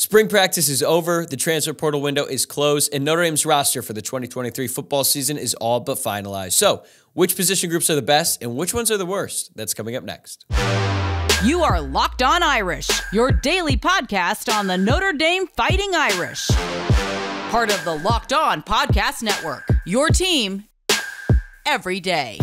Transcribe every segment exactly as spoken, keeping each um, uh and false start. Spring practice is over, the transfer portal window is closed, and Notre Dame's roster for the twenty twenty-three football season is all but finalized. So, which position groups are the best and which ones are the worst? That's coming up next. You are Locked On Irish, your daily podcast on the Notre Dame Fighting Irish. Part of the Locked On Podcast Network, your team every day.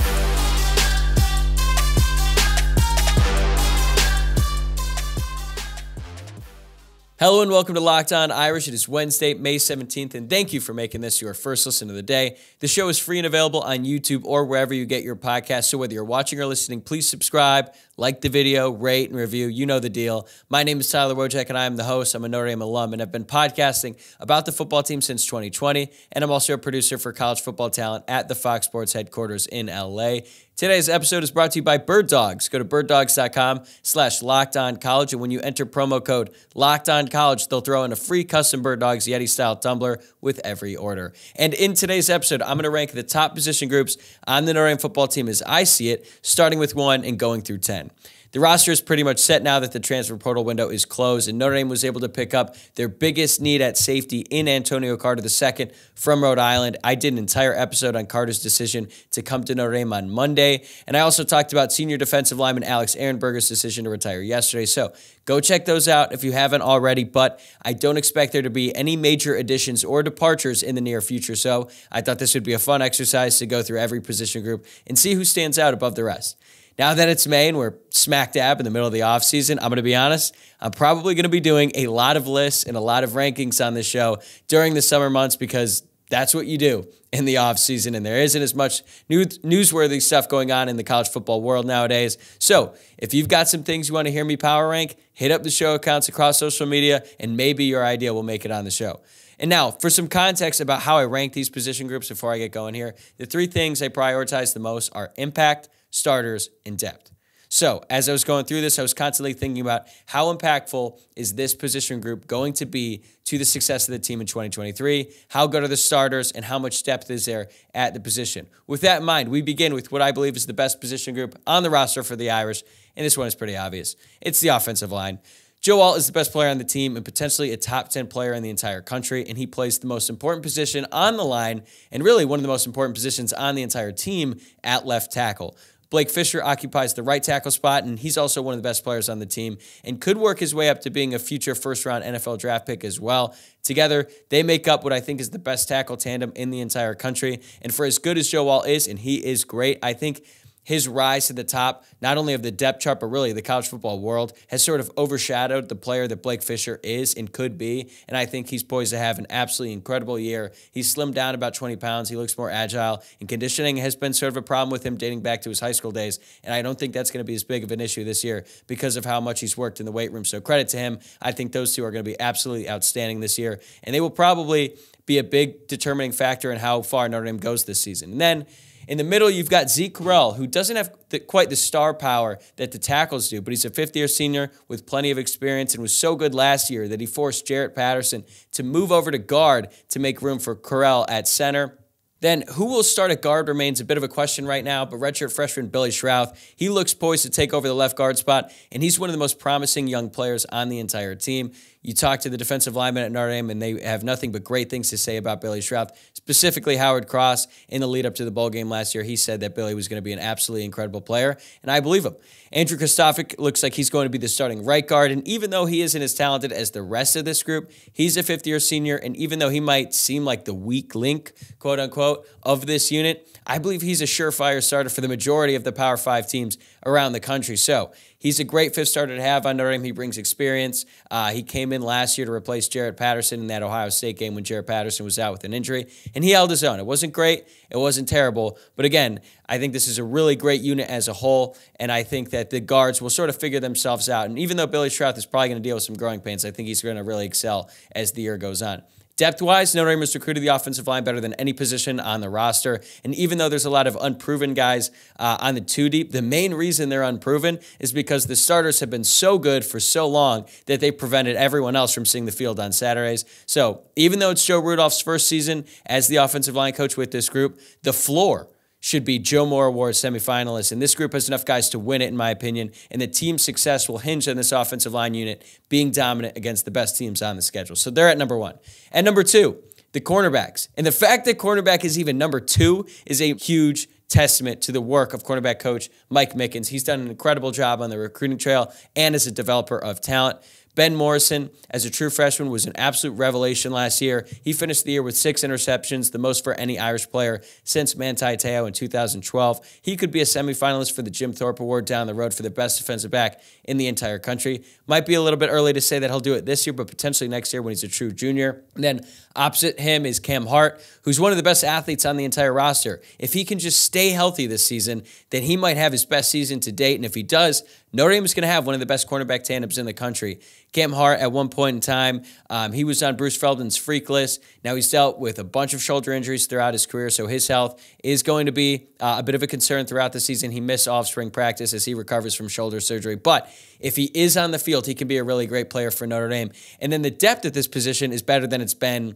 Hello and welcome to Locked On Irish. It is Wednesday, May seventeenth, and thank you for making this your first listen of the day. The show is free and available on YouTube or wherever you get your podcasts. So whether you're watching or listening, please subscribe, like the video, rate, and review. You know the deal. My name is Tyler Wojcik, and I am the host. I'm a Notre Dame alum, and I've been podcasting about the football team since twenty twenty, and I'm also a producer for college football talent at the Fox Sports headquarters in L A. Today's episode is brought to you by Bird Dogs. Go to birddogs.com slash LockedOnCollege, and when you enter promo code LockedOnCollege, they'll throw in a free custom Bird Dogs Yeti-style tumbler with every order. And in today's episode, I'm going to rank the top position groups on the Notre Dame football team as I see it, starting with one and going through ten. The roster is pretty much set now that the transfer portal window is closed, and Notre Dame was able to pick up their biggest need at safety in Antonio Carter the second from Rhode Island. I did an entire episode on Carter's decision to come to Notre Dame on Monday, and I also talked about senior defensive lineman Alex Ehrenberger's decision to retire yesterday, so go check those out if you haven't already, but I don't expect there to be any major additions or departures in the near future, so I thought this would be a fun exercise to go through every position group and see who stands out above the rest. Now that it's May and we're smack dab in the middle of the offseason, I'm going to be honest, I'm probably going to be doing a lot of lists and a lot of rankings on this show during the summer months because that's what you do in the offseason, and there isn't as much news newsworthy stuff going on in the college football world nowadays. So if you've got some things you want to hear me power rank, hit up the show accounts across social media, and maybe your idea will make it on the show. And now, for some context about how I rank these position groups before I get going here, the three things I prioritize the most are impact, starters, and depth. So as I was going through this, I was constantly thinking about how impactful is this position group going to be to the success of the team in twenty twenty-three, how good are the starters, and how much depth is there at the position. With that in mind, we begin with what I believe is the best position group on the roster for the Irish, and this one is pretty obvious. It's the offensive line. Joe Alt is the best player on the team and potentially a top ten player in the entire country, and he plays the most important position on the line and really one of the most important positions on the entire team at left tackle. Blake Fisher occupies the right tackle spot, and he's also one of the best players on the team and could work his way up to being a future first-round N F L draft pick as well. Together, they make up what I think is the best tackle tandem in the entire country, and for as good as Joe Alt is, and he is great, I think his rise to the top, not only of the depth chart, but really the college football world, has sort of overshadowed the player that Blake Fisher is and could be, and I think he's poised to have an absolutely incredible year. He's slimmed down about twenty pounds. He looks more agile, and conditioning has been sort of a problem with him dating back to his high school days, and I don't think that's going to be as big of an issue this year because of how much he's worked in the weight room, so credit to him. I think those two are going to be absolutely outstanding this year, and they will probably be a big determining factor in how far Notre Dame goes this season. And then in the middle, you've got Zeke Correll, who doesn't have the, quite the star power that the tackles do, but he's a fifth-year senior with plenty of experience and was so good last year that he forced Jarrett Patterson to move over to guard to make room for Correll at center. Then who will start at guard remains a bit of a question right now, but redshirt freshman Billy Schrauth, he looks poised to take over the left guard spot, and he's one of the most promising young players on the entire team. You talk to the defensive linemen at Notre Dame, and they have nothing but great things to say about Billy Schrauth, specifically Howard Cross. In the lead-up to the bowl game last year, he said that Billy was going to be an absolutely incredible player, and I believe him. Andrew Kristofik looks like he's going to be the starting right guard, and even though he isn't as talented as the rest of this group, he's a fifth-year senior, and even though he might seem like the weak link, quote-unquote, of this unit, I believe he's a surefire starter for the majority of the Power Five teams around the country, so he's a great fifth starter to have on Notre Dame. He brings experience. Uh, he came in last year to replace Jarrett Patterson in that Ohio State game when Jarrett Patterson was out with an injury, and he held his own. It wasn't great. It wasn't terrible. But again, I think this is a really great unit as a whole, and I think that the guards will sort of figure themselves out. And even though Billy Schrauth is probably going to deal with some growing pains, I think he's going to really excel as the year goes on. Depth-wise, Notre Dame has recruited the offensive line better than any position on the roster, and even though there's a lot of unproven guys uh, on the two-deep, the main reason they're unproven is because the starters have been so good for so long that they prevented everyone else from seeing the field on Saturdays. So even though it's Joe Rudolph's first season as the offensive line coach with this group, the floor should be Joe Moore Award semifinalists, and this group has enough guys to win it, in my opinion, and the team's success will hinge on this offensive line unit being dominant against the best teams on the schedule. So they're at number one. At number two, the cornerbacks. And the fact that cornerback is even number two is a huge testament to the work of cornerback coach Mike Mickens. He's done an incredible job on the recruiting trail and as a developer of talent. Ben Morrison, as a true freshman, was an absolute revelation last year. He finished the year with six interceptions, the most for any Irish player since Manti Te'o in two thousand twelve. He could be a semifinalist for the Jim Thorpe Award down the road for the best defensive back in the entire country. Might be a little bit early to say that he'll do it this year, but potentially next year when he's a true junior. And then opposite him is Cam Hart, who's one of the best athletes on the entire roster. If he can just stay healthy this season, then he might have his best season to date, and if he does, Notre Dame is going to have one of the best cornerback tandems in the country. Cam Hart, at one point in time, um, he was on Bruce Feldman's freak list. Now he's dealt with a bunch of shoulder injuries throughout his career, so his health is going to be uh, a bit of a concern throughout the season. He missed off spring practice as he recovers from shoulder surgery. But if he is on the field, he can be a really great player for Notre Dame. And then the depth at this position is better than it's been,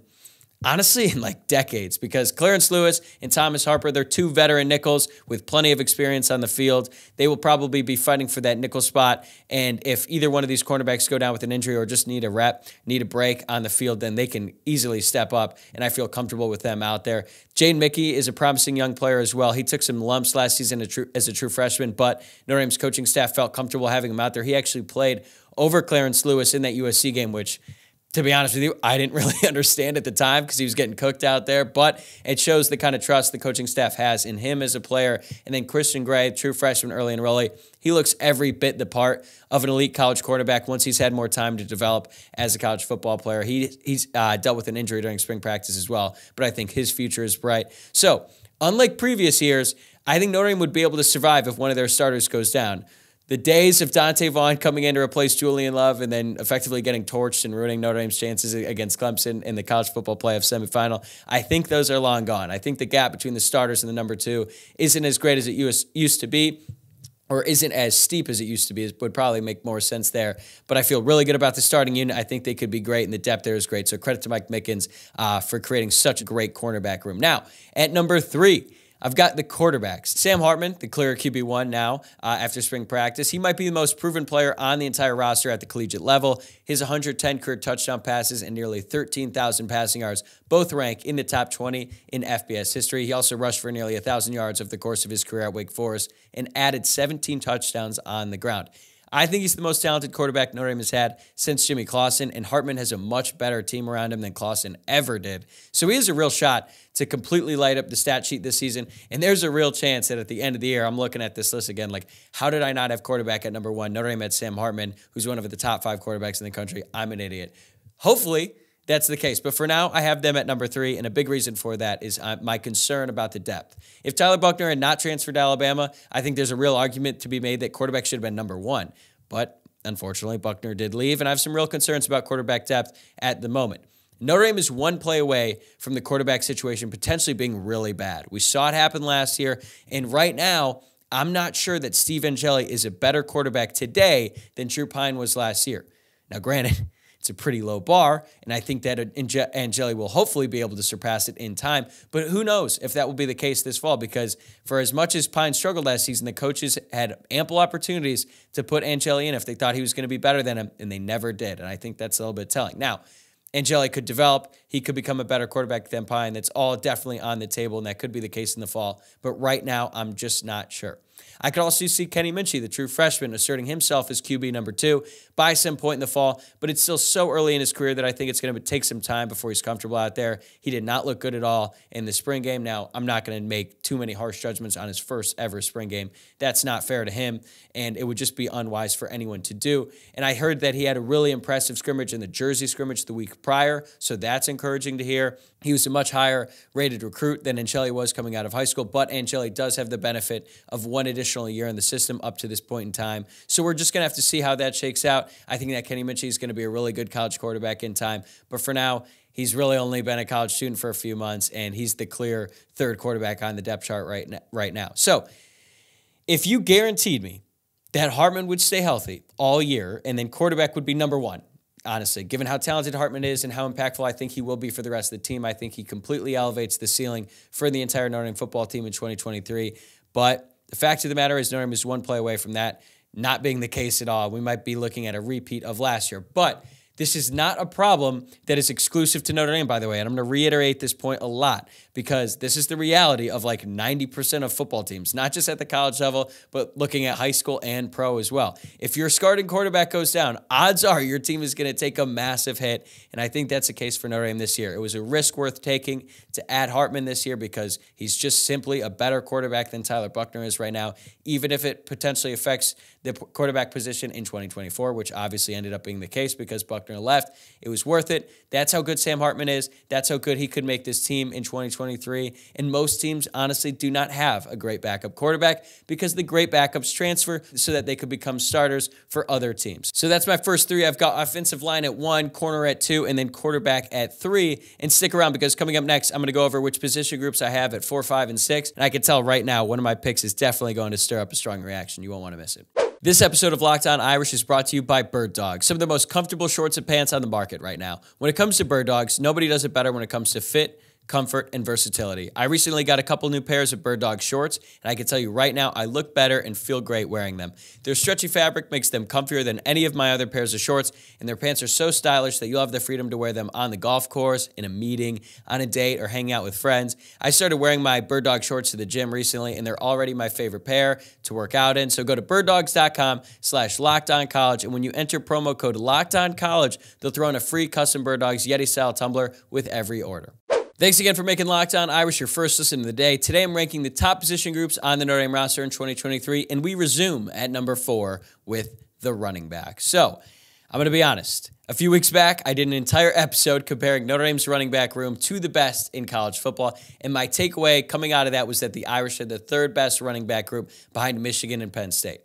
honestly, in like decades, because Clarence Lewis and Thomas Harper, they're two veteran nickels with plenty of experience on the field. They will probably be fighting for that nickel spot, and if either one of these cornerbacks go down with an injury or just need a rep, need a break on the field, then they can easily step up, and I feel comfortable with them out there. Jaden Mickey is a promising young player as well. He took some lumps last season as a true freshman, but Notre Dame's coaching staff felt comfortable having him out there. He actually played over Clarence Lewis in that U S C game, which, to be honest with you, I didn't really understand at the time because he was getting cooked out there, but it shows the kind of trust the coaching staff has in him as a player. And then Christian Gray, true freshman early enrollee, he looks every bit the part of an elite college quarterback once he's had more time to develop as a college football player. He, he's uh, dealt with an injury during spring practice as well, but I think his future is bright. So, unlike previous years, I think Notre Dame would be able to survive if one of their starters goes down. The days of Dante Vaughn coming in to replace Julian Love and then effectively getting torched and ruining Notre Dame's chances against Clemson in the college football playoff semifinal, I think those are long gone. I think the gap between the starters and the number two isn't as great as it used to be, or isn't as steep as it used to be. It would probably make more sense there. But I feel really good about the starting unit. I think they could be great, and the depth there is great. So credit to Mike Mickens uh, for creating such a great cornerback room. Now, at number three, I've got the quarterbacks. Sam Hartman, the clear Q B one now uh, after spring practice. He might be the most proven player on the entire roster at the collegiate level. His one hundred ten career touchdown passes and nearly thirteen thousand passing yards both rank in the top twenty in F B S history. He also rushed for nearly one thousand yards over the course of his career at Wake Forest and added seventeen touchdowns on the ground. I think he's the most talented quarterback Notre Dame has had since Jimmy Clausen, and Hartman has a much better team around him than Clausen ever did. So he has a real shot to completely light up the stat sheet this season, and there's a real chance that at the end of the year, I'm looking at this list again, like, how did I not have quarterback at number one? Notre Dame had Sam Hartman, who's one of the top five quarterbacks in the country. I'm an idiot. Hopefully that's the case. But for now, I have them at number three, and a big reason for that is uh, my concern about the depth. If Tyler Buckner had not transferred to Alabama, I think there's a real argument to be made that quarterback should have been number one. But unfortunately, Buckner did leave, and I have some real concerns about quarterback depth at the moment. Notre Dame is one play away from the quarterback situation potentially being really bad. We saw it happen last year, and right now, I'm not sure that Steve Angeli is a better quarterback today than Drew Pine was last year. Now, granted, it's a pretty low bar, and I think that Angeli will hopefully be able to surpass it in time. But who knows if that will be the case this fall, because for as much as Pine struggled last season, the coaches had ample opportunities to put Angeli in if they thought he was going to be better than him, and they never did. And I think that's a little bit telling. Now, Angeli could develop. He could become a better quarterback than Pine. That's all definitely on the table, and that could be the case in the fall. But right now, I'm just not sure. I could also see Kenny Minchey, the true freshman, asserting himself as Q B number two by some point in the fall, but it's still so early in his career that I think it's going to take some time before he's comfortable out there. He did not look good at all in the spring game. Now, I'm not going to make too many harsh judgments on his first ever spring game. That's not fair to him, and it would just be unwise for anyone to do. And I heard that he had a really impressive scrimmage in the Jersey scrimmage the week prior, so that's encouraging to hear. He was a much higher rated recruit than Angeli was coming out of high school, but Angeli does have the benefit of one additional year in the system up to this point in time. So we're just going to have to see how that shakes out. I think that Kenny Minchey is going to be a really good college quarterback in time. But for now, he's really only been a college student for a few months, and he's the clear third quarterback on the depth chart right, right now. So if you guaranteed me that Hartman would stay healthy all year and then quarterback would be number one, honestly. Given how talented Hartman is and how impactful I think he will be for the rest of the team, I think he completely elevates the ceiling for the entire Notre Dame football team in twenty twenty-three. But the fact of the matter is Notre Dame is one play away from that not being the case at all. We might be looking at a repeat of last year. But this is not a problem that is exclusive to Notre Dame, by the way. And I'm going to reiterate this point a lot because this is the reality of like ninety percent of football teams, not just at the college level, but looking at high school and pro as well. If your starting quarterback goes down, odds are your team is going to take a massive hit. And I think that's the case for Notre Dame this year. It was a risk worth taking to add Hartman this year because he's just simply a better quarterback than Tyler Buckner is right now, even if it potentially affects the quarterback position in twenty twenty-four, which obviously ended up being the case because Buckner left. It was worth it. That's how good Sam Hartman is. That's how good he could make this team in twenty twenty-three. And most teams honestly do not have a great backup quarterback because the great backups transfer so that they could become starters for other teams. So that's my first three. I've got offensive line at one, corner at two, and then quarterback at three. And stick around because coming up next, I'm going to go over which position groups I have at four, five, and six. And I can tell right now, one of my picks is definitely going to stir up a strong reaction. You won't want to miss it. This episode of Locked On Irish is brought to you by Bird Dog, some of the most comfortable shorts and pants on the market right now. When it comes to Bird Dogs, nobody does it better when it comes to fit, comfort, and versatility. I recently got a couple new pairs of Bird Dog shorts, and I can tell you right now, I look better and feel great wearing them. Their stretchy fabric makes them comfier than any of my other pairs of shorts, and their pants are so stylish that you'll have the freedom to wear them on the golf course, in a meeting, on a date, or hanging out with friends. I started wearing my Bird Dog shorts to the gym recently, and they're already my favorite pair to work out in. So go to bird dogs dot com slash locked on college, and when you enter promo code locked on college, they'll throw in a free custom Bird Dogs Yeti-style tumbler with every order. Thanks again for making Locked On Irish your first listen of the day. Today I'm ranking the top position groups on the Notre Dame roster in twenty twenty-three, and we resume at number four with the running back. So I'm going to be honest. A few weeks back, I did an entire episode comparing Notre Dame's running back room to the best in college football, and my takeaway coming out of that was that the Irish had the third best running back group behind Michigan and Penn State.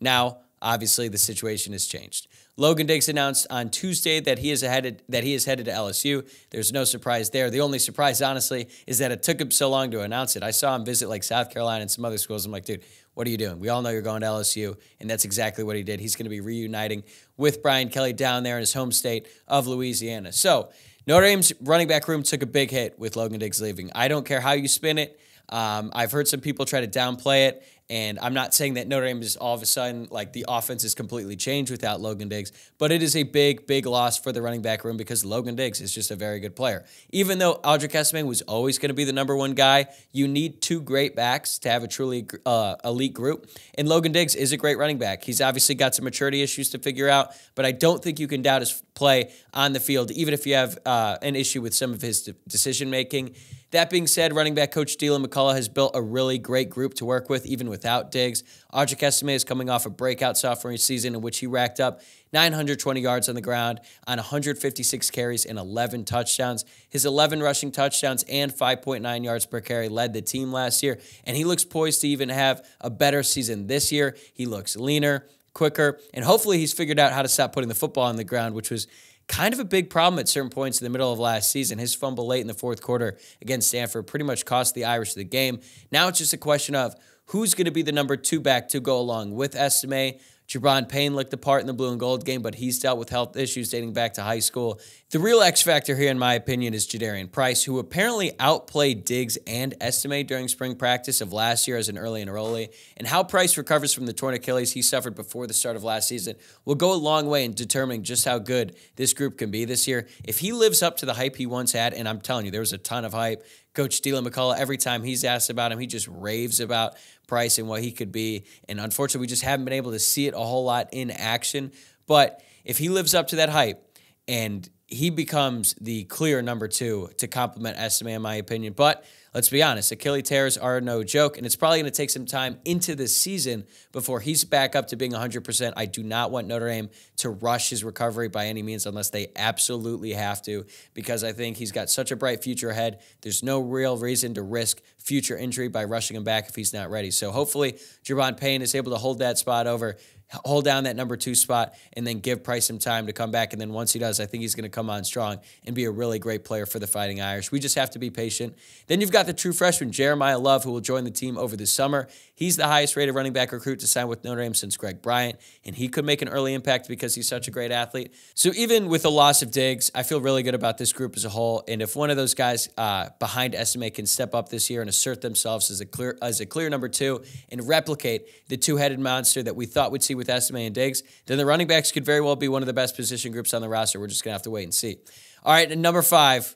Now, obviously, the situation has changed. Logan Diggs announced on Tuesday that he is headed that he is headed to L S U. There's no surprise there. The only surprise, honestly, is that it took him so long to announce it. I saw him visit like South Carolina and some other schools. I'm like, dude, what are you doing? We all know you're going to L S U, and that's exactly what he did. He's going to be reuniting with Brian Kelly down there in his home state of Louisiana. So Notre Dame's running back room took a big hit with Logan Diggs leaving. I don't care how you spin it. Um, I've heard some people try to downplay it, and I'm not saying that Notre Dame is all of a sudden, like, the offense is completely changed without Logan Diggs, but it is a big, big loss for the running back room because Logan Diggs is just a very good player. Even though Audric Estime was always going to be the number one guy, you need two great backs to have a truly uh, elite group, and Logan Diggs is a great running back. He's obviously got some maturity issues to figure out, but I don't think you can doubt his play on the field, even if you have uh, an issue with some of his de- decision-making. That being said, running back coach Dylan McCullough has built a really great group to work with, even without Diggs. Audric Estime is coming off a breakout sophomore season in which he racked up nine hundred twenty yards on the ground on one hundred fifty-six carries and eleven touchdowns. His eleven rushing touchdowns and five point nine yards per carry led the team last year, and he looks poised to even have a better season this year. He looks leaner, quicker, and hopefully he's figured out how to stop putting the football on the ground, which was kind of a big problem at certain points in the middle of last season. His fumble late in the fourth quarter against Stanford pretty much cost the Irish the game. Now it's just a question of who's going to be the number two back to go along with Estime. Javon Payne looked the part in the blue and gold game, but he's dealt with health issues dating back to high school. The real X factor here, in my opinion, is Jadarian Price, who apparently outplayed Diggs and Estime during spring practice of last year as an early enrollee. And how Price recovers from the torn Achilles he suffered before the start of last season will go a long way in determining just how good this group can be this year. If he lives up to the hype he once had, and I'm telling you, there was a ton of hype. Coach Dylan McCullough, every time he's asked about him, he just raves about Price and what he could be. And unfortunately, we just haven't been able to see it a whole lot in action. But if he lives up to that hype and he becomes the clear number two to complement Estime, in my opinion. But let's be honest, Achilles tears are no joke, and it's probably going to take some time into this season before he's back up to being one hundred percent. I do not want Notre Dame to rush his recovery by any means unless they absolutely have to, because I think he's got such a bright future ahead. There's no real reason to risk future injury by rushing him back if he's not ready. So hopefully Javon Payne is able to hold that spot over hold down that number two spot, and then give Price some time to come back. And then once he does, I think he's going to come on strong and be a really great player for the Fighting Irish. We just have to be patient. Then you've got the true freshman, Jeremiah Love, who will join the team over the summer. He's the highest-rated running back recruit to sign with Notre Dame since Greg Bryant, and he could make an early impact because he's such a great athlete. So even with the loss of Diggs, I feel really good about this group as a whole, and if one of those guys uh, behind Estime can step up this year and assert themselves as a clear as a clear number two and replicate the two-headed monster that we thought we'd see with Estime and Diggs, then the running backs could very well be one of the best position groups on the roster. We're just going to have to wait and see. All right, and number five,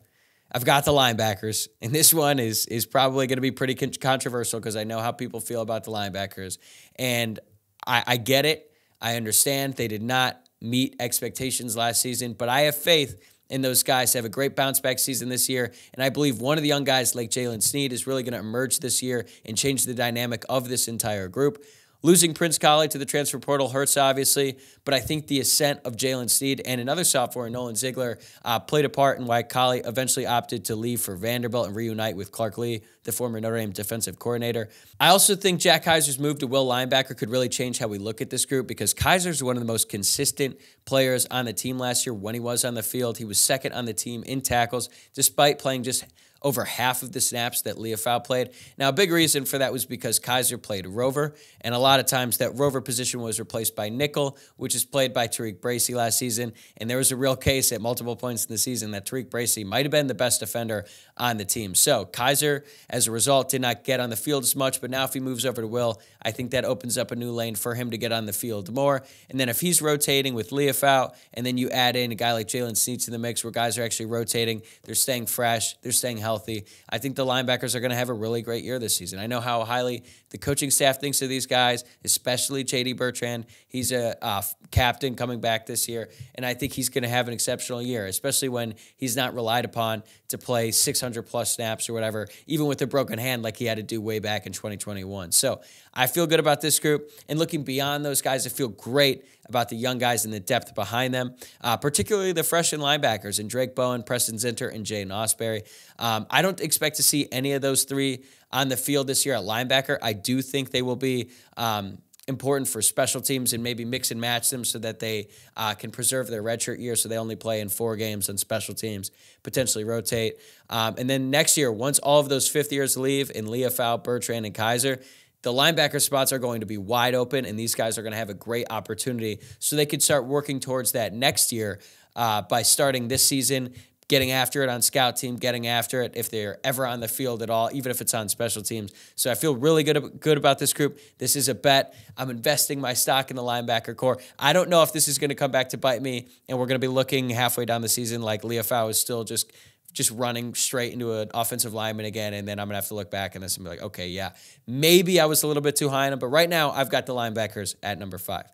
I've got the linebackers, and this one is is probably going to be pretty con controversial because I know how people feel about the linebackers, and I, I get it. I understand they did not meet expectations last season, but I have faith in those guys to have a great bounce-back season this year, and I believe one of the young guys like Jaylen Sneed is really going to emerge this year and change the dynamic of this entire group. Losing Prince Collie to the transfer portal hurts, obviously, but I think the ascent of Jaylen Sneed and another sophomore, Nolan Ziegler, uh, played a part in why Collie eventually opted to leave for Vanderbilt and reunite with Clark Lee, the former Notre Dame defensive coordinator. I also think Jack Kaiser's move to will linebacker could really change how we look at this group because Kaiser's one of the most consistent players on the team last year when he was on the field. He was second on the team in tackles, despite playing just over half of the snaps that Leofau played. Now, a big reason for that was because Kaiser played rover, and a lot of times that rover position was replaced by nickel, which is played by Tariq Bracy last season, and there was a real case at multiple points in the season that Tariq Bracy might have been the best defender on the team. So Kaiser, as a result, did not get on the field as much, but now if he moves over to Will, I think that opens up a new lane for him to get on the field more, and then if he's rotating with Leofau, and then you add in a guy like Jaylen Sneed to the mix where guys are actually rotating, they're staying fresh, they're staying healthy, Healthy. I think the linebackers are going to have a really great year this season. I know how highly the coaching staff thinks of these guys, especially J D Bertrand. He's a uh, captain coming back this year, and I think he's going to have an exceptional year, especially when he's not relied upon to play six hundred plus snaps or whatever, even with a broken hand like he had to do way back in twenty twenty-one. So I feel good about this group, and looking beyond those guys, I feel great about the young guys and the depth behind them, uh, particularly the freshman linebackers in Drake Bowen, Preston Zinter, and Jaden Osbury. Um, I don't expect to see any of those three on the field this year at linebacker. I do think they will be um, important for special teams and maybe mix and match them so that they uh, can preserve their redshirt year so they only play in four games on special teams, potentially rotate. Um, and then next year, once all of those fifth years leave and Leofau, Bertrand, and Kaiser, the linebacker spots are going to be wide open, and these guys are going to have a great opportunity so they could start working towards that next year uh, by starting this season, getting after it on scout team, getting after it if they're ever on the field at all, even if it's on special teams. So I feel really good, good about this group. This is a bet. I'm investing my stock in the linebacker core. I don't know if this is going to come back to bite me, and we're going to be looking halfway down the season like Leofau is still just – just running straight into an offensive lineman again, and then I'm going to have to look back on this and be like, okay, yeah, maybe I was a little bit too high on him, but right now I've got the linebackers at number five.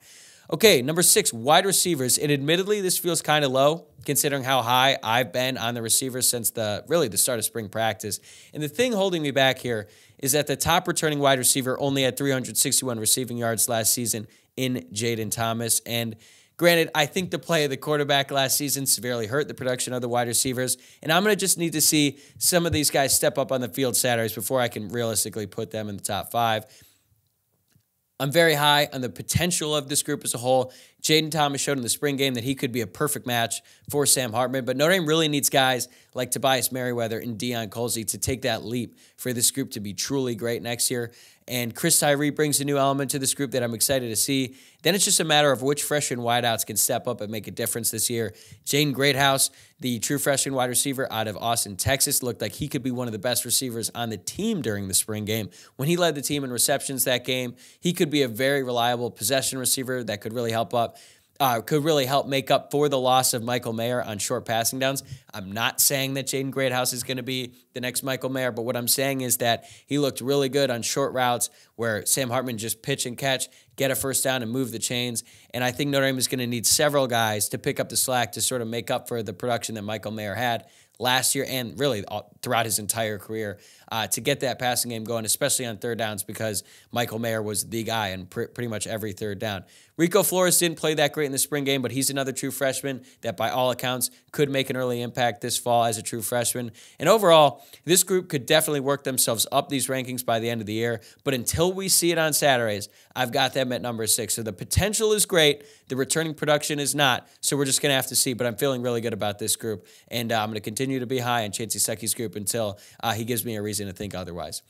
Okay, number six, wide receivers. And admittedly, this feels kind of low considering how high I've been on the receivers since the really the start of spring practice. And the thing holding me back here is that the top returning wide receiver only had three hundred sixty-one receiving yards last season in Jaden Thomas. And granted, I think the play of the quarterback last season severely hurt the production of the wide receivers, and I'm going to just need to see some of these guys step up on the field Saturdays before I can realistically put them in the top five. I'm very high on the potential of this group as a whole. Jaden Thomas showed in the spring game that he could be a perfect match for Sam Hartman, but Notre Dame really needs guys like Tobias Merriweather and Deion Colsey to take that leap for this group to be truly great next year. And Chris Tyree brings a new element to this group that I'm excited to see. Then it's just a matter of which freshman wideouts can step up and make a difference this year. Jaden Greathouse, the true freshman wide receiver out of Austin, Texas, looked like he could be one of the best receivers on the team during the spring game. When he led the team in receptions that game, he could be a very reliable possession receiver that could really help up. Uh, could really help make up for the loss of Michael Mayer on short passing downs. I'm not saying that Jaden Greathouse is going to be the next Michael Mayer, but what I'm saying is that he looked really good on short routes where Sam Hartman just pitch and catch, get a first down, and move the chains. And I think Notre Dame is going to need several guys to pick up the slack to sort of make up for the production that Michael Mayer had last year and really throughout his entire career uh, to get that passing game going, especially on third downs because Michael Mayer was the guy in pr pretty much every third down. Rico Flores didn't play that great in the spring game, but he's another true freshman that by all accounts could make an early impact this fall as a true freshman. And overall, this group could definitely work themselves up these rankings by the end of the year, but until Until we see it on Saturdays, I've got them at number six. So the potential is great. The returning production is not. So we're just going to have to see. But I'm feeling really good about this group. And uh, I'm going to continue to be high on Chancey Secchi's group until uh, he gives me a reason to think otherwise.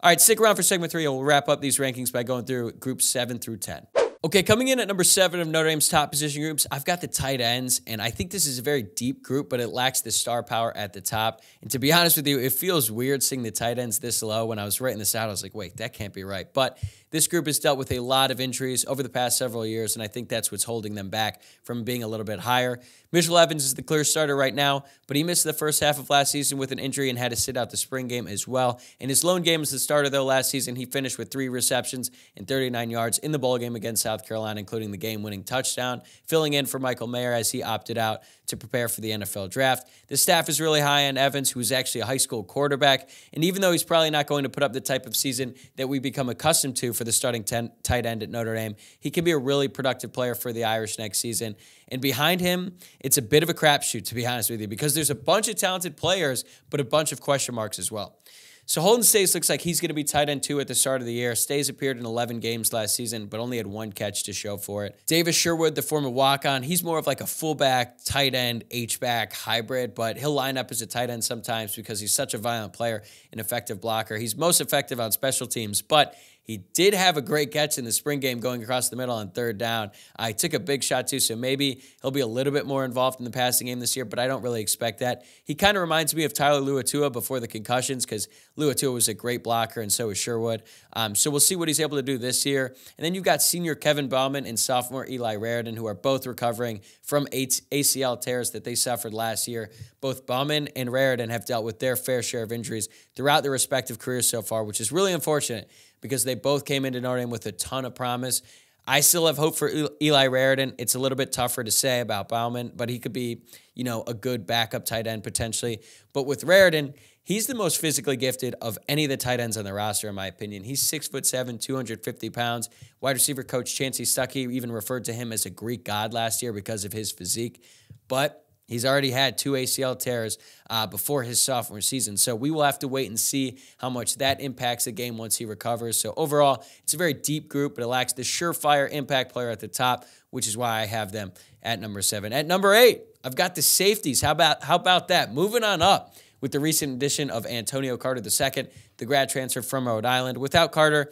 All right, stick around for segment three. We'll wrap up these rankings by going through groups seven through ten. Okay, coming in at number seven of Notre Dame's top position groups, I've got the tight ends, and I think this is a very deep group, but it lacks the star power at the top. And to be honest with you, it feels weird seeing the tight ends this low. When I was writing this out, I was like, wait, that can't be right. But this group has dealt with a lot of injuries over the past several years, and I think that's what's holding them back from being a little bit higher. Mitchell Evans is the clear starter right now, but he missed the first half of last season with an injury and had to sit out the spring game as well. In his lone game as the starter, though, last season, he finished with three receptions and thirty-nine yards in the bowl game against South Carolina, including the game-winning touchdown, filling in for Michael Mayer as he opted out to prepare for the N F L draft. The staff is really high on Evans, who is actually a high school quarterback, and even though he's probably not going to put up the type of season that we become accustomed to for the starting ten, tight end at Notre Dame, he can be a really productive player for the Irish next season. And behind him, it's a bit of a crapshoot, to be honest with you, because there's a bunch of talented players, but a bunch of question marks as well. So Holden Stays looks like he's going to be tight end two at the start of the year. Stays appeared in eleven games last season, but only had one catch to show for it. Davis Sherwood, the former walk-on, he's more of like a fullback, tight end, H-back hybrid, but he'll line up as a tight end sometimes because he's such a violent player, an effective blocker. He's most effective on special teams, but he did have a great catch in the spring game going across the middle on third down. I took a big shot too, so maybe he'll be a little bit more involved in the passing game this year, but I don't really expect that. He kind of reminds me of Tyler Luatua before the concussions, because Luatua was a great blocker and so was Sherwood. Um, so we'll see what he's able to do this year. And then you've got senior Kevin Bauman and sophomore Eli Raridan, who are both recovering from A C L tears that they suffered last year. Both Bauman and Raridan have dealt with their fair share of injuries throughout their respective careers so far, which is really unfortunate, because they both came into Notre Dame with a ton of promise. I still have hope for Eli Raridan. It's a little bit tougher to say about Bauman, but he could be, you know, a good backup tight end potentially. But with Raridan, he's the most physically gifted of any of the tight ends on the roster, in my opinion. He's six foot seven, two hundred fifty pounds. Wide receiver coach Chancey Stuckey even referred to him as a Greek god last year because of his physique. But he's already had two A C L tears uh, before his sophomore season, so we will have to wait and see how much that impacts the game once he recovers. So overall, it's a very deep group, but it lacks the surefire impact player at the top, which is why I have them at number seven. At number eight, I've got the safeties. How about how about that? Moving on up with the recent addition of Antonio Carter the second, the grad transfer from Rhode Island. Without Carter,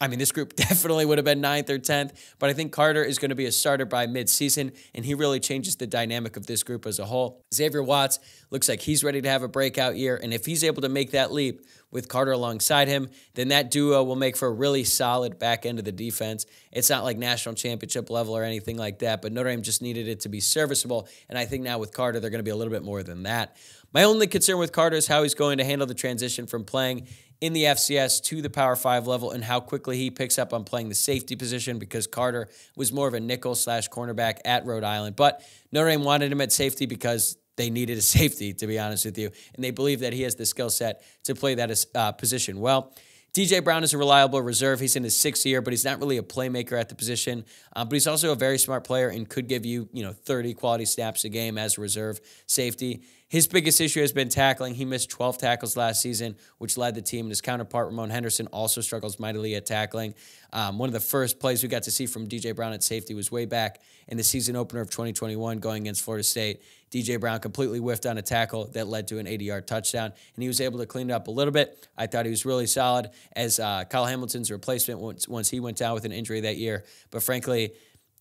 I mean, this group definitely would have been ninth or tenth, but I think Carter is going to be a starter by midseason, and he really changes the dynamic of this group as a whole. Xavier Watts looks like he's ready to have a breakout year, and if he's able to make that leap with Carter alongside him, then that duo will make for a really solid back end of the defense. It's not like national championship level or anything like that, but Notre Dame just needed it to be serviceable, and I think now with Carter, they're going to be a little bit more than that. My only concern with Carter is how he's going to handle the transition from playing in the F C S to the Power Five level, and how quickly he picks up on playing the safety position, because Carter was more of a nickel slash cornerback at Rhode Island. But Notre Dame wanted him at safety because they needed a safety, to be honest with you, and they believe that he has the skill set to play that uh, position well. D J Brown is a reliable reserve. He's in his sixth year, but he's not really a playmaker at the position. Um, but he's also a very smart player and could give you, you know, thirty quality snaps a game as a reserve safety. His biggest issue has been tackling. He missed twelve tackles last season, which led the team. And his counterpart, Ramon Henderson, also struggles mightily at tackling. Um, one of the first plays we got to see from D J Brown at safety was way back in the season opener of twenty twenty-one going against Florida State. D J Brown completely whiffed on a tackle that led to an eighty-yard touchdown, and he was able to clean it up a little bit. I thought he was really solid as uh, Kyle Hamilton's replacement once, once he went down with an injury that year. But frankly,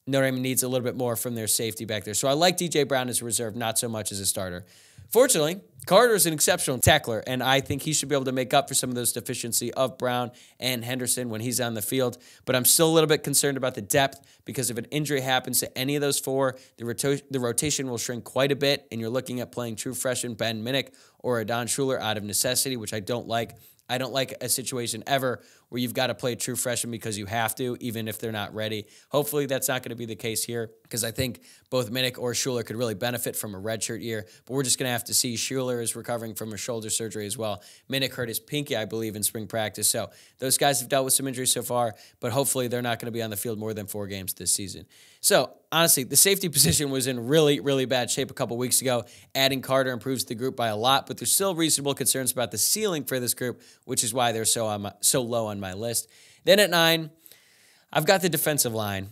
Notre Dame needs a little bit more from their safety back there. So I like D J Brown as a reserve, not so much as a starter. Fortunately, Carter is an exceptional tackler, and I think he should be able to make up for some of those deficiencies of Brown and Henderson when he's on the field. But I'm still a little bit concerned about the depth, because if an injury happens to any of those four, the, rota the rotation will shrink quite a bit, and you're looking at playing true freshman Ben Minnick or Adon Schuler out of necessity, which I don't like. I don't like a situation ever where you've got to play a true freshman because you have to, even if they're not ready. Hopefully that's not going to be the case here, because I think both Minnick or Schuler could really benefit from a redshirt year, but we're just going to have to see. Schuler is recovering from a shoulder surgery as well. Minnick hurt his pinky, I believe, in spring practice, so those guys have dealt with some injuries so far, but hopefully they're not going to be on the field more than four games this season. So honestly, the safety position was in really, really bad shape a couple weeks ago. Adding Carter improves the group by a lot, but there's still reasonable concerns about the ceiling for this group, which is why they're so, um, so low on my list. Then at nine, I've got the defensive line.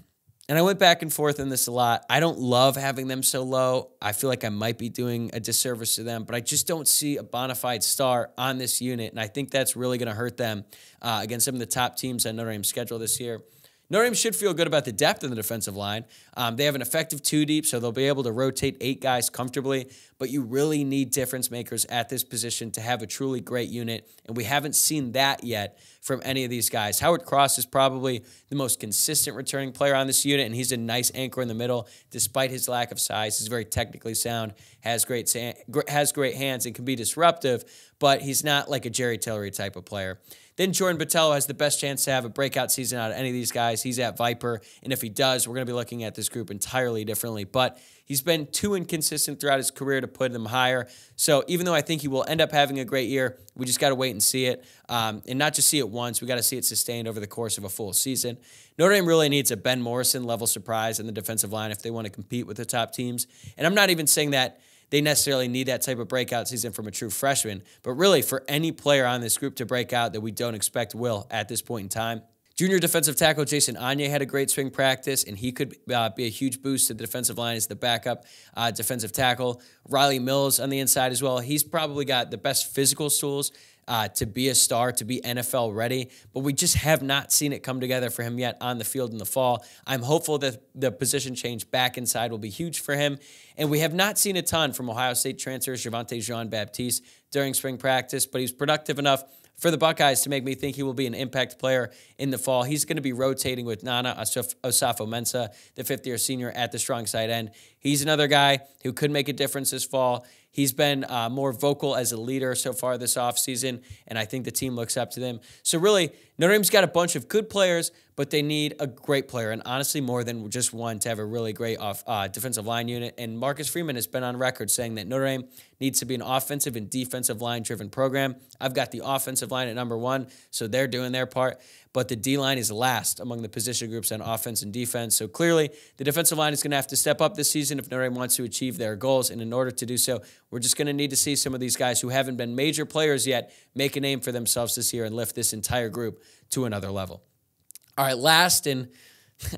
And I went back and forth on this a lot. I don't love having them so low. I feel like I might be doing a disservice to them, but I just don't see a bona fide star on this unit, and I think that's really going to hurt them uh, against some of the top teams on Notre Dame's schedule this year. Notre Dame should feel good about the depth in the defensive line. Um, they have an effective two-deep, so they'll be able to rotate eight guys comfortably, but you really need difference makers at this position to have a truly great unit, and we haven't seen that yet from any of these guys. Howard Cross is probably the most consistent returning player on this unit, and he's a nice anchor in the middle despite his lack of size. He's very technically sound, has great, has great hands, and can be disruptive, but he's not like a Jerry Tillery type of player. Then Jordan Botello has the best chance to have a breakout season out of any of these guys. He's at Viper, and if he does, we're going to be looking at this group entirely differently. But he's been too inconsistent throughout his career to put him higher. So even though I think he will end up having a great year, we just got to wait and see it, um, and not just see it once. We got to see it sustained over the course of a full season. Notre Dame really needs a Ben Morrison level surprise in the defensive line if they want to compete with the top teams. And I'm not even saying that they necessarily need that type of breakout season from a true freshman, but really for any player on this group to break out that we don't expect will at this point in time. Junior defensive tackle Jason Anya had a great swing practice, and he could uh, be a huge boost to the defensive line as the backup uh, defensive tackle. Riley Mills on the inside as well. He's probably got the best physical tools Uh, to be a star, to be N F L ready, but we just have not seen it come together for him yet on the field in the fall. I'm hopeful that the position change back inside will be huge for him, and we have not seen a ton from Ohio State transfers Javonte Jean-Baptiste during spring practice, but he's productive enough for the Buckeyes to make me think he will be an impact player in the fall. He's going to be rotating with Nana Osafo-Mensah, the fifth-year senior at the strong side end. He's another guy who could make a difference this fall. He's been uh, more vocal as a leader so far this offseason, and I think the team looks up to them. So really, Notre Dame's got a bunch of good players, but they need a great player, and honestly more than just one to have a really great off, uh, defensive line unit. And Marcus Freeman has been on record saying that Notre Dame needs to be an offensive and defensive line-driven program. I've got the offensive line at number one, so they're doing their part. But the D-line is last among the position groups on offense and defense. So clearly, the defensive line is going to have to step up this season if Notre Dame wants to achieve their goals. And in order to do so, we're just going to need to see some of these guys who haven't been major players yet make a name for themselves this year and lift this entire group to another level. All right, last and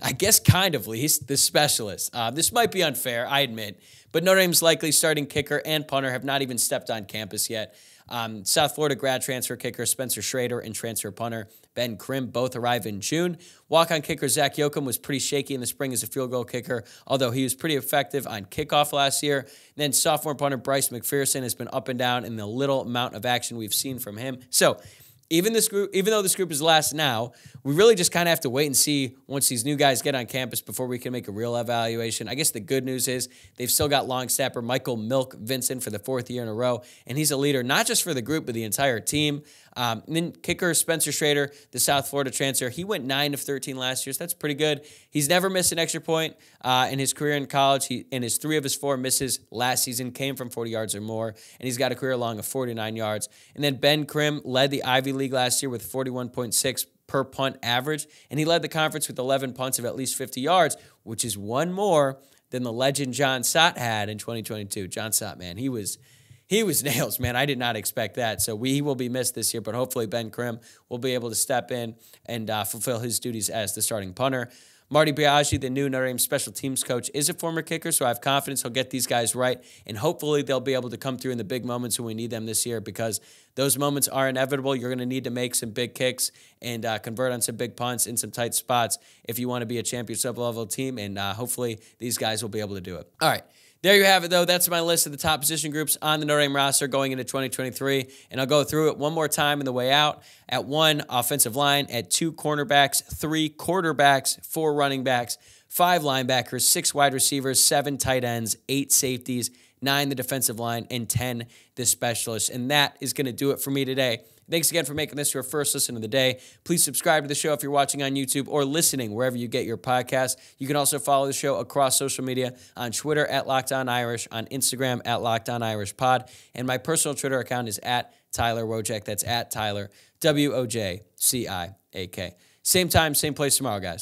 I guess kind of least, the specialist. Uh, this might be unfair, I admit, but Notre Dame's likely starting kicker and punter have not even stepped on campus yet. Um, South Florida grad transfer kicker Spencer Schrader and transfer punter Ben Krim both arrive in June. Walk-on kicker Zach Yoakum was pretty shaky in the spring as a field goal kicker, although he was pretty effective on kickoff last year. And then sophomore punter Bryce McPherson has been up and down in the little amount of action we've seen from him. So even this group, even though this group is last now, we really just kind of have to wait and see once these new guys get on campus before we can make a real evaluation. I guess the good news is they've still got long snapper Michael Milk Vincent for the fourth year in a row, and he's a leader not just for the group but the entire team. Um, and then kicker Spencer Schrader, the South Florida transfer, he went nine of thirteen last year, so that's pretty good. He's never missed an extra point uh, in his career in college, he, and his three of his four misses last season came from forty yards or more, and he's got a career long of forty-nine yards. And then Ben Krim led the Ivy League last year with forty-one point six per punt average, and he led the conference with eleven punts of at least fifty yards, which is one more than the legend John Sott had in twenty twenty-two. John Sott, man, he was he was nails, man. I did not expect that. So we, he will be missed this year, but hopefully Ben Krim will be able to step in and uh, fulfill his duties as the starting punter. Marty Biaggi, the new Notre Dame special teams coach, is a former kicker, so I have confidence he'll get these guys right, and hopefully they'll be able to come through in the big moments when we need them this year, because those moments are inevitable. You're going to need to make some big kicks and uh, convert on some big punts in some tight spots if you want to be a championship-level team, and uh, hopefully these guys will be able to do it. All right. There you have it, though. That's my list of the top position groups on the Notre Dame roster going into twenty twenty-three, and I'll go through it one more time on the way out. At one, offensive line. At two, cornerbacks. Three, quarterbacks. Four, running backs. Five, linebackers. Six, wide receivers. Seven, tight ends. Eight, safeties. Nine, the defensive line. And ten, the specialists. And that is going to do it for me today. Thanks again for making this your first listen of the day. Please subscribe to the show if you're watching on YouTube or listening wherever you get your podcasts. You can also follow the show across social media on Twitter at Locked On Irish, on Instagram at Locked On Irish Pod, and my personal Twitter account is at Tyler Wojcik. That's at Tyler, W O J C I A K. Same time, same place tomorrow, guys.